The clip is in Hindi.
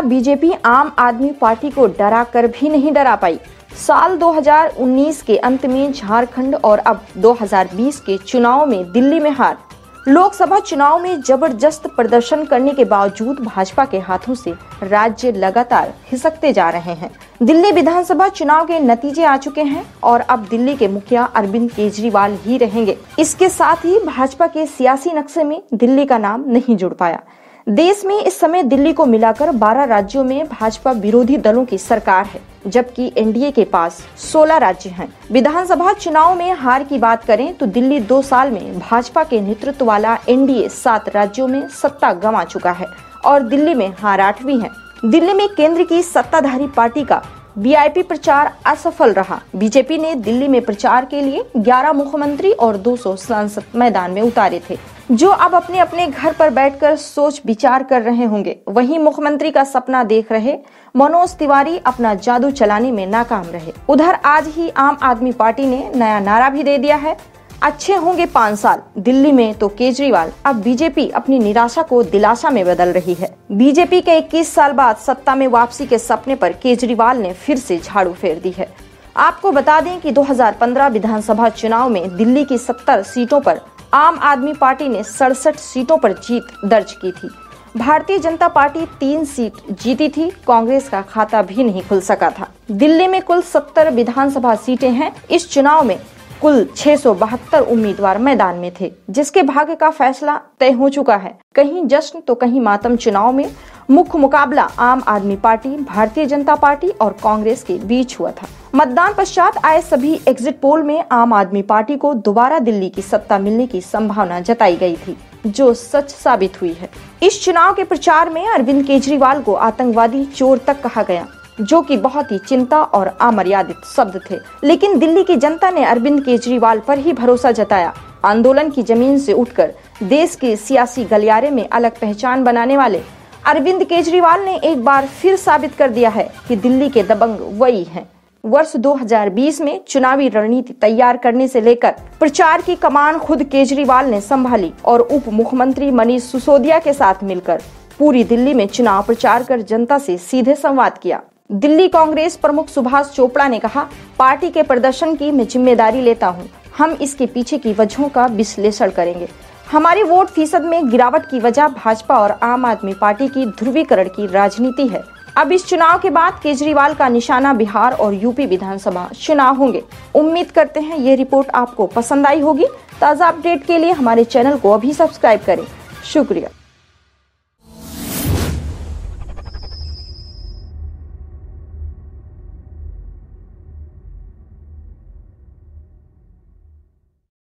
तरह बीजेपी आम आदमी पार्टी को डरा कर भी नहीं डरा पाई। साल 2019 के अंत में झारखंड और अब 2020 के चुनाव में दिल्ली में हार। लोकसभा चुनाव में जबरदस्त प्रदर्शन करने के बावजूद भाजपा के हाथों से राज्य लगातार हिसकते जा रहे हैं। दिल्ली विधानसभा चुनाव के नतीजे आ चुके हैं और अब दिल्ली के मुखिया अरविंद केजरीवाल ही रहेंगे। इसके साथ ही भाजपा के सियासी नक्शे में दिल्ली का नाम नहीं जुड़ पाया। देश में इस समय दिल्ली को मिलाकर 12 राज्यों में भाजपा विरोधी दलों की सरकार है, जबकि एनडीए के पास 16 राज्य हैं। विधानसभा चुनाव में हार की बात करें तो दिल्ली 2 साल में भाजपा के नेतृत्व वाला एनडीए 7 राज्यों में सत्ता गंवा चुका है और दिल्ली में हार 8वीं है। दिल्ली में केंद्र की सत्ताधारी पार्टी का वीआईपी प्रचार असफल रहा। बीजेपी ने दिल्ली में प्रचार के लिए 11 मुख्यमंत्री और 200 सांसद मैदान में उतारे थे, जो अब अपने अपने घर पर बैठकर सोच विचार कर रहे होंगे। वहीं मुख्यमंत्री का सपना देख रहे मनोज तिवारी अपना जादू चलाने में नाकाम रहे। उधर आज ही आम आदमी पार्टी ने नया नारा भी दे दिया है, अच्छे होंगे 5 साल दिल्ली में तो केजरीवाल। अब बीजेपी अपनी निराशा को दिलासा में बदल रही है। बीजेपी के 21 साल बाद सत्ता में वापसी के सपने पर केजरीवाल ने फिर से झाड़ू फेर दी है। आपको बता दें कि 2015 विधानसभा चुनाव में दिल्ली की 70 सीटों पर आम आदमी पार्टी ने 67 सीटों पर जीत दर्ज की थी। भारतीय जनता पार्टी 3 सीट जीती थी, कांग्रेस का खाता भी नहीं खुल सका था। दिल्ली में कुल 70 विधानसभा सीटें हैं। इस चुनाव में कुल 672 उम्मीदवार मैदान में थे, जिसके भाग्य का फैसला तय हो चुका है। कहीं जश्न तो कहीं मातम। चुनाव में मुख्य मुकाबला आम आदमी पार्टी, भारतीय जनता पार्टी और कांग्रेस के बीच हुआ था। मतदान पश्चात आए सभी एग्जिट पोल में आम आदमी पार्टी को दोबारा दिल्ली की सत्ता मिलने की संभावना जताई गई थी, जो सच साबित हुई है। इस चुनाव के प्रचार में अरविंद केजरीवाल को आतंकवादी चोर तक कहा गया, जो कि बहुत ही चिंता और अमर्यादित शब्द थे। लेकिन दिल्ली की जनता ने अरविंद केजरीवाल पर ही भरोसा जताया। आंदोलन की जमीन से उठकर देश के सियासी गलियारे में अलग पहचान बनाने वाले अरविंद केजरीवाल ने एक बार फिर साबित कर दिया है कि दिल्ली के दबंग वही हैं। वर्ष 2020 में चुनावी रणनीति तैयार करने से लेकर प्रचार की कमान खुद केजरीवाल ने संभाली और उप मुख्यमंत्री मनीष सिसोदिया के साथ मिलकर पूरी दिल्ली में चुनाव प्रचार कर जनता से सीधे संवाद किया। दिल्ली कांग्रेस प्रमुख सुभाष चोपड़ा ने कहा, पार्टी के प्रदर्शन की मैं जिम्मेदारी लेता हूँ। हम इसके पीछे की वजहों का विश्लेषण करेंगे। हमारी वोट फीसद में गिरावट की वजह भाजपा और आम आदमी पार्टी की ध्रुवीकरण की राजनीति है। अब इस चुनाव के बाद केजरीवाल का निशाना बिहार और यूपी विधानसभा चुनाव होंगे। उम्मीद करते हैं ये रिपोर्ट आपको पसंद आई होगी। ताज़ा अपडेट के लिए हमारे चैनल को अभी सब्सक्राइब करें। शुक्रिया।